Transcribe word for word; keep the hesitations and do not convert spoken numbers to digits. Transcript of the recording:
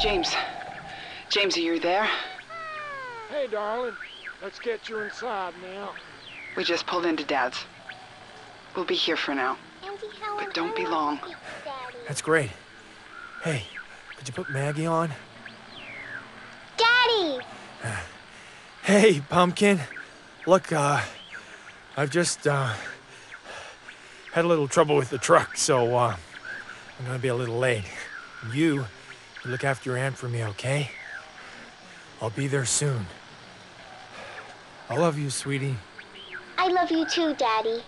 James. James, are you there? Hey, darling. Let's get you inside now. We just pulled into Dad's. We'll be here for now. But don't be long. That's great. Hey, could you put Maggie on? Daddy! Hey, Pumpkin. Look, uh, I've just, uh, had a little trouble with the truck, so, uh, I'm gonna be a little late. You, you look after your aunt for me, okay? I'll be there soon. I love you, sweetie. I love you too, Daddy.